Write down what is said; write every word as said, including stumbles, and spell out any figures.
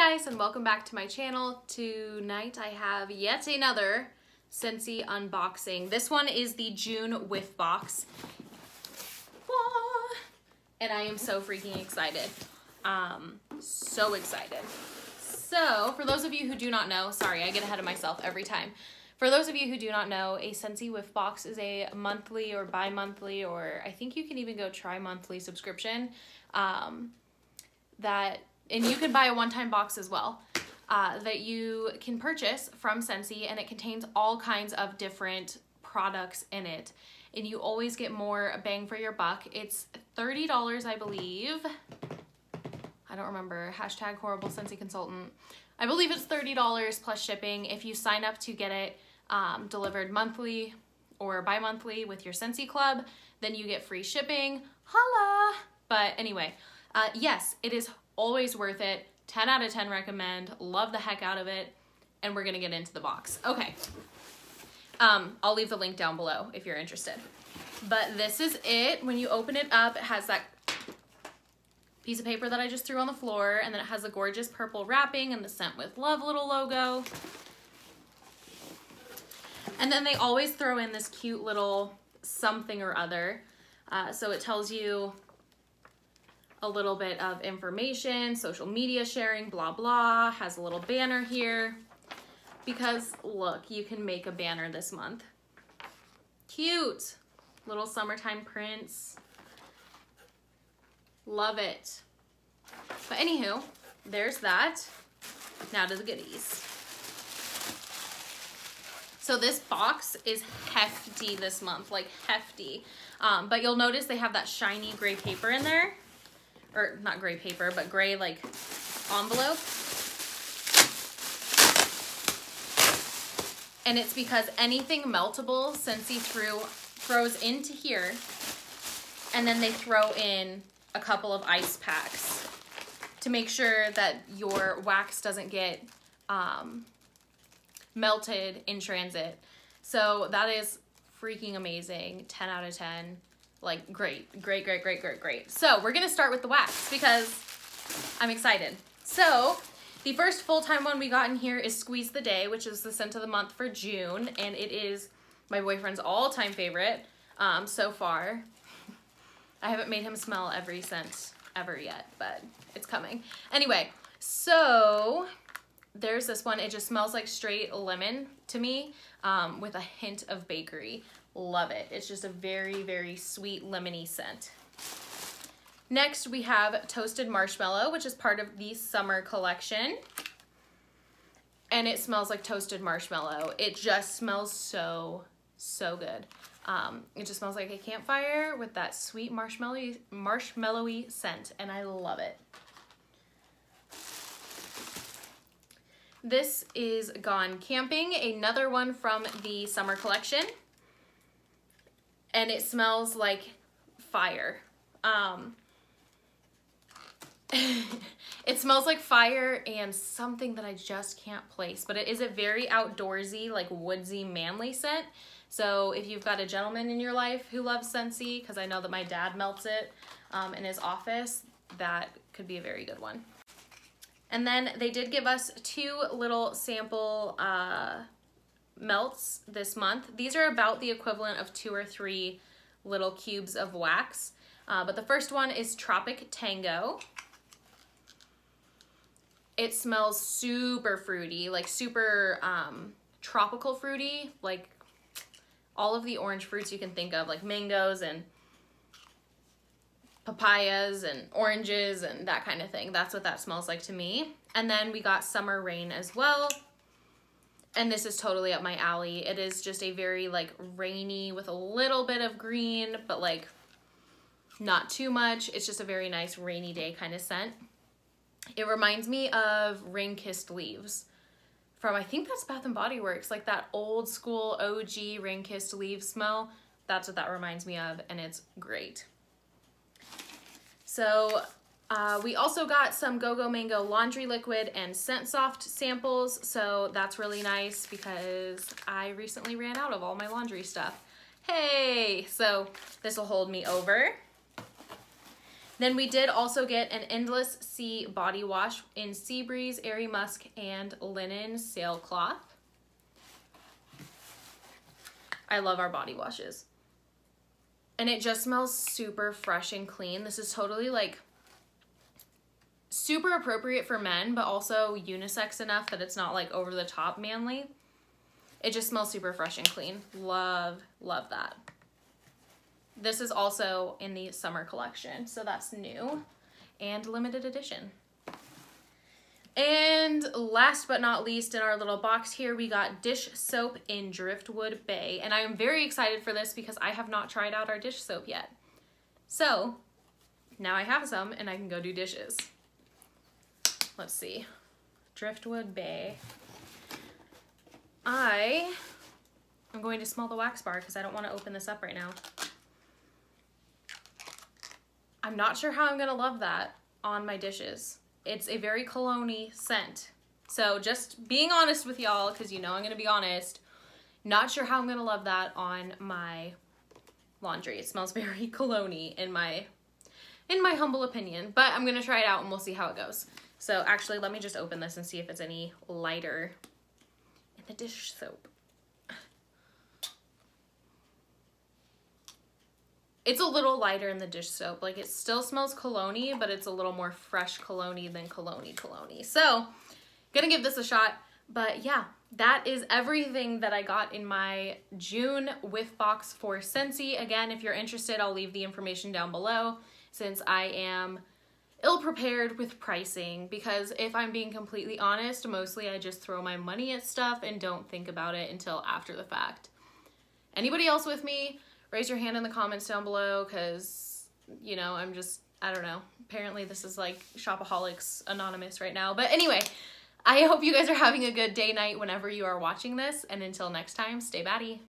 Hi guys, and welcome back to my channel. Tonight I have yet another Scentsy unboxing. This one is the June Whiff Box. Ah, and I am so freaking excited. Um, so excited. So, for those of you who do not know, sorry, I get ahead of myself every time. For those of you who do not know, a Scentsy Whiff Box is a monthly or bi-monthly, or I think you can even go tri-monthly subscription um, that... And you can buy a one-time box as well uh, that you can purchase from Scentsy, and it contains all kinds of different products in it. And you always get more bang for your buck. It's thirty dollars, I believe. I don't remember. Hashtag horrible Scentsy consultant. I believe it's thirty dollars plus shipping if you sign up to get it um, delivered monthly or bi-monthly with your Scentsy Club. Then you get free shipping. Holla! But anyway, uh, yes, it is always worth it. ten out of ten recommend. Love the heck out of it. And we're gonna get into the box. Okay. Um, I'll leave the link down below if you're interested. But this is it. When you open it up, it has that piece of paper that I just threw on the floor, and then it has a gorgeous purple wrapping and the Scent With Love little logo. And then they always throw in this cute little something or other. Uh, so it tells you a little bit of information, social media sharing, blah, blah, has a little banner here because look, you can make a banner this month. Cute little summertime prints. Love it. But anywho, there's that. Now to the goodies. So this box is hefty this month, like hefty. Um, but you'll notice they have that shiny gray paper in there. Or not gray paper, but gray like envelope. And it's because anything meltable Scentsy threw, throws into here, and then they throw in a couple of ice packs to make sure that your wax doesn't get um, melted in transit. So that is freaking amazing. ten out of ten. Like great, great, great, great, great, great. So we're gonna start with the wax because I'm excited. So the first full-time one we got in here is Squeeze the Day, which is the scent of the month for June. And it is my boyfriend's all-time favorite um, so far. I haven't made him smell every scent ever yet, but it's coming. Anyway, so there's this one. It just smells like straight lemon to me um, with a hint of bakery. Love it. It's just a very, very sweet lemony scent. Next, we have Toasted Marshmallow, which is part of the summer collection. And it smells like toasted marshmallow. It just smells so, so good. Um, it just smells like a campfire with that sweet marshmallow marshmallowy scent, and I love it. This is Gone Camping, another one from the summer collection. And it smells like fire. Um, it smells like fire and something that I just can't place, but it is a very outdoorsy, like woodsy, manly scent. So if you've got a gentleman in your life who loves Scentsy, because I know that my dad melts it um, in his office, that could be a very good one. And then they did give us two little sample uh, melts this month. These are about the equivalent of two or three little cubes of wax. Uh, but the first one is Tropic Tango. It smells super fruity, like super um, tropical fruity, like all of the orange fruits you can think of, like mangoes and papayas and oranges and that kind of thing. That's what that smells like to me. And then we got Summer Rain as well. And this is totally up my alley. It is just a very like rainy with a little bit of green, but like not too much. It's just a very nice rainy day kind of scent. It reminds me of Rain-Kissed Leaves from, I think that's Bath and Body Works, like that old school O G Rain-Kissed Leaves smell. That's what that reminds me of, and it's great. So Uh, we also got some GoGo Mango laundry liquid and Scent Soft samples, so that's really nice because I recently ran out of all my laundry stuff. Hey! So this will hold me over. Then we did also get an Endless Sea body wash in Seabreeze, Airy Musk, and Linen Sailcloth. I love our body washes. And it just smells super fresh and clean. This is totally like super appropriate for men, but also unisex enough that it's not like over the top manly. It just smells super fresh and clean. Love, love that. This is also in the summer collection, so that's new and limited edition. And last but not least, in our little box here, we got dish soap in Driftwood Bay. And I am very excited for this because I have not tried out our dish soap yet. So now I have some and I can go do dishes. Let's see. Driftwood Bay. I am going to smell the wax bar because I don't want to open this up right now. I'm not sure how I'm gonna love that on my dishes. It's a very cologne-y scent. So just being honest with y'all, because you know I'm gonna be honest, not sure how I'm gonna love that on my laundry. It smells very cologne-y in my, in my humble opinion, but I'm gonna try it out and we'll see how it goes. So actually, let me just open this and see if it's any lighter in the dish soap. It's a little lighter in the dish soap. Like, it still smells cologne-y, but it's a little more fresh cologne-y than cologne-y cologne-y. So, gonna give this a shot. But yeah, that is everything that I got in my June Whiff Box for Scentsy. Again, if you're interested, I'll leave the information down below since I am ill-prepared with pricing, because if I'm being completely honest, mostly I just throw my money at stuff and don't think about it until after the fact. Anybody else with me? Raise your hand in the comments down below, because, you know, I'm just, I don't know. Apparently this is like Shopaholics Anonymous right now. But anyway, I hope you guys are having a good day, night, whenever you are watching this. And until next time, stay batty.